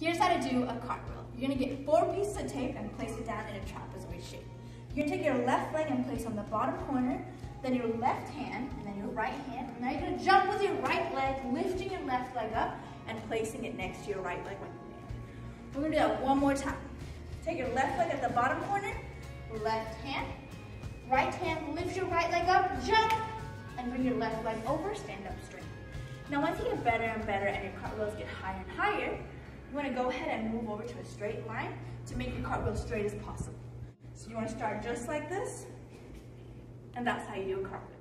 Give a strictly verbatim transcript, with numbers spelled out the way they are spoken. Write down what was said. Here's how to do a cartwheel. You're gonna get four pieces of tape and place it down in a trapezoid shape. You're gonna take your left leg and place on the bottom corner, then your left hand, and then your right hand, and now you're gonna jump with your right leg, lifting your left leg up and placing it next to your right leg like you did. We're gonna do that one more time. Take your left leg at the bottom corner, left hand, right hand, lift your right leg up, jump, and bring your left leg over, stand up straight. Now once you get better and better and your cartwheels get higher and higher, you wanna go ahead and move over to a straight line to make your cartwheel straight as possible. So you wanna start just like this, and that's how you do a cartwheel.